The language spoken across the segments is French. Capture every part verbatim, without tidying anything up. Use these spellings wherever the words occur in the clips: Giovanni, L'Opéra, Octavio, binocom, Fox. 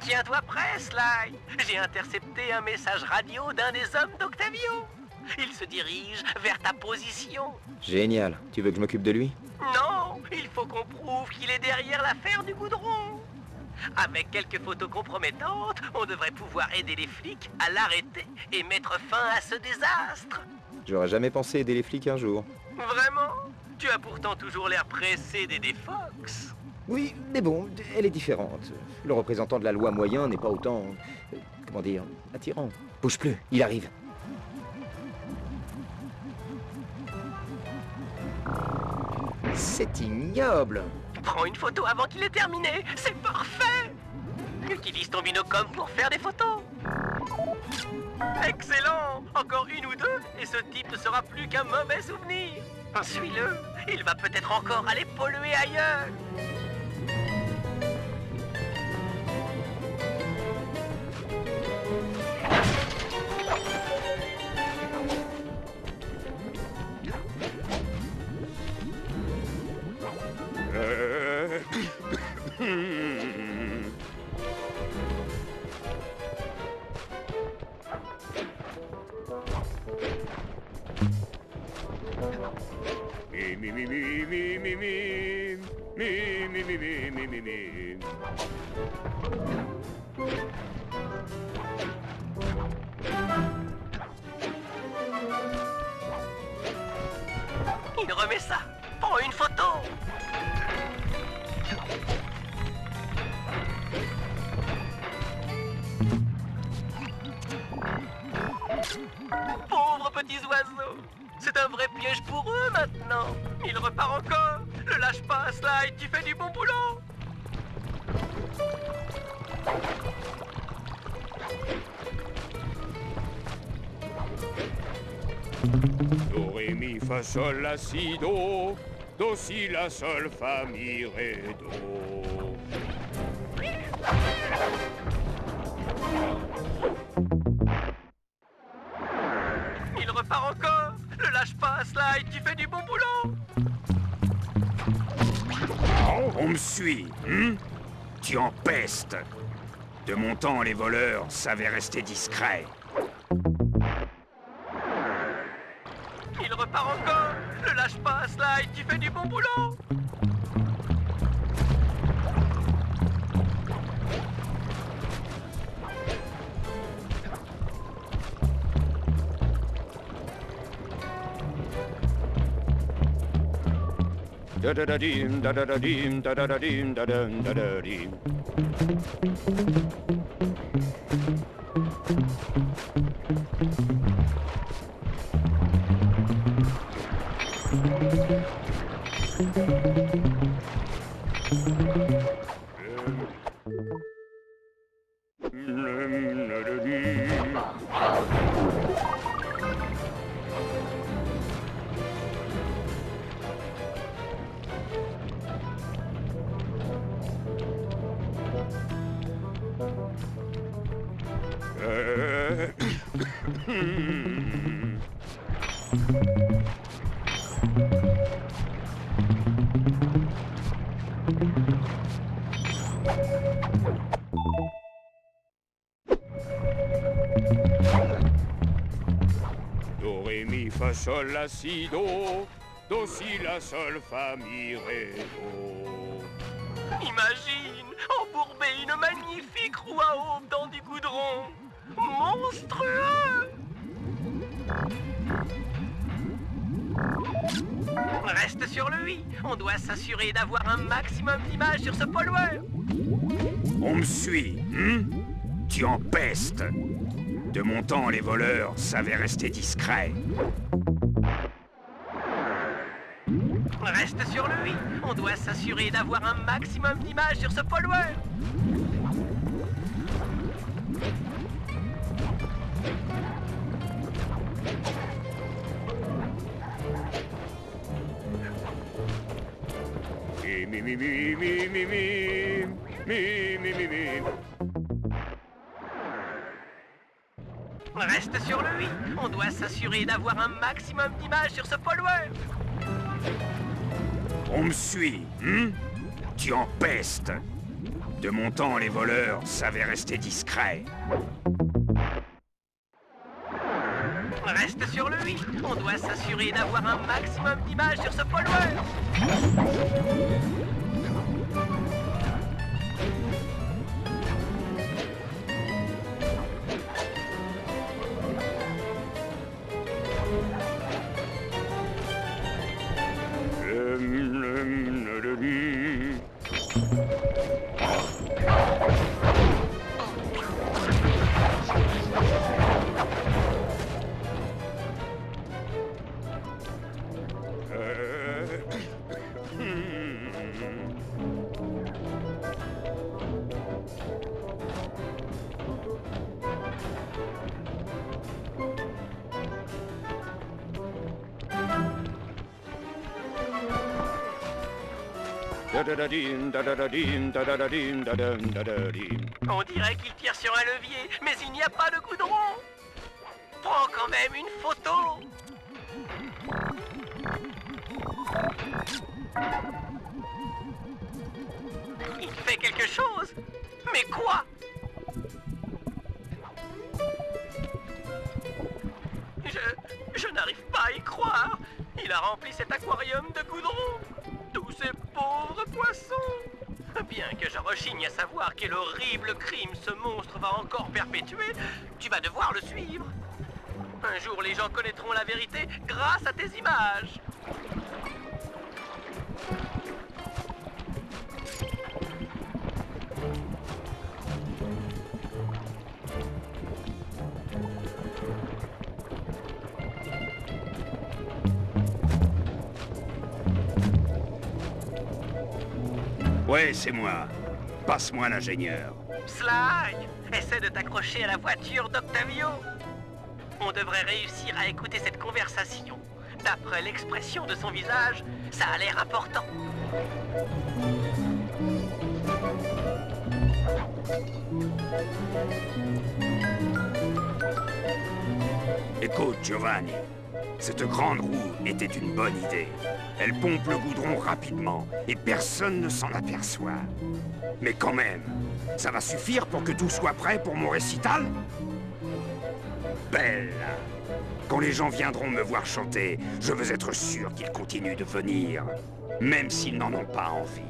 Tiens-toi prêt, Sly. J'ai intercepté un message radio d'un des hommes d'Octavio. Il se dirige vers ta position. Génial. Tu veux que je m'occupe de lui? Non, il faut qu'on prouve qu'il est derrière l'affaire du goudron. Avec quelques photos compromettantes, on devrait pouvoir aider les flics à l'arrêter et mettre fin à ce désastre. J'aurais jamais pensé aider les flics un jour. Vraiment? Tu as pourtant toujours l'air pressé d'aider Fox. Oui, mais bon, elle est différente. Le représentant de la loi moyen n'est pas autant... Euh, comment dire... attirant. Bouge plus, il arrive. C'est ignoble. Prends une photo avant qu'il ait terminé, c'est parfait. Utilise ton binocom pour faire des photos. Excellent. Encore une ou deux, et ce type ne sera plus qu'un mauvais souvenir. Suis-le, il va peut-être encore aller polluer ailleurs. Il remet ça. Prends une photo. Pauvres petits oiseaux. C'est un vrai piège pour eux maintenant. Il repart encore. Ne lâche pas, Sly. Tu fais du bon boulot. Do, ré, mi, fa, sol, la, si, do. Do, si, la, sol, fa, mi, ré, do. Il repart encore. Ne lâche pas, Sly. Tu fais du bon boulot. Oh, on me suit, hein? Tu empestes. De mon temps, les voleurs savaient rester discrets. Il repart encore. Ne lâche pas, Sly. Tu fais du bon boulot. Da da da dim, da da da dim, da da da dim, da da da da dim. Sol, la, si, do, do, si, la, sol, fa, mi, ré, do. Imagine, embourber une magnifique roue à aube dans du goudron. Monstrueux! Reste sur le i, on doit s'assurer d'avoir un maximum d'images sur ce pollueur. On me suit, hein? Tu en pestes. De mon temps, les voleurs savaient rester discrets. Reste sur le i, on doit s'assurer d'avoir un maximum d'images sur ce pollueur. Mi mi mi mi mi mi mi mi mi mi. Reste sur le i, on doit s'assurer d'avoir un maximum d'images sur ce pollueur. On me suit, hein? Tu en pestes. De mon temps, les voleurs savaient rester discrets. Reste sur le i, on doit s'assurer d'avoir un maximum d'images sur ce pollueur. On dirait qu'il tire sur un levier, mais il n'y a pas de goudron. Prends quand même une photo. Il fait quelque chose. Mais quoi? Je... je n'arrive pas à y croire. Il a rempli cet aquarium de goudron. Tous ces pauvres poissons! Bien que je rechigne à savoir quel horrible crime ce monstre va encore perpétuer, tu vas devoir le suivre. Un jour, les gens connaîtront la vérité grâce à tes images. Ouais, c'est moi. Passe-moi l'ingénieur. Sly, essaie de t'accrocher à la voiture d'Octavio. On devrait réussir à écouter cette conversation. D'après l'expression de son visage, ça a l'air important. Écoute, Giovanni. Cette grande roue était une bonne idée. Elle pompe le goudron rapidement et personne ne s'en aperçoit. Mais quand même, ça va suffire pour que tout soit prêt pour mon récital? Belle! Quand les gens viendront me voir chanter, je veux être sûr qu'ils continuent de venir, même s'ils n'en ont pas envie.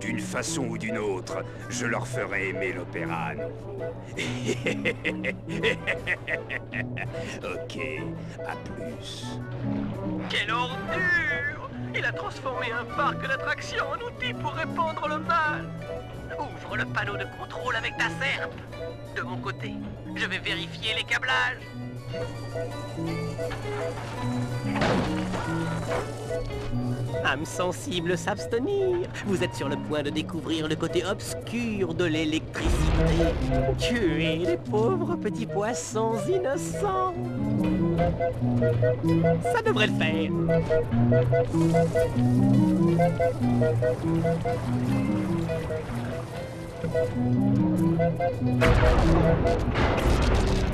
D'une façon ou d'une autre, je leur ferai aimer l'opéra à nouveau. Ok, à plus. Quelle ordure! Il a transformé un parc d'attractions en outil pour répandre le mal. Ouvre le panneau de contrôle avec ta serpe. De mon côté, je vais vérifier les câblages. Âme sensible s'abstenir. Vous êtes sur le point de découvrir le côté obscur de l'électricité. Tuez les pauvres petits poissons innocents. Ça devrait le faire.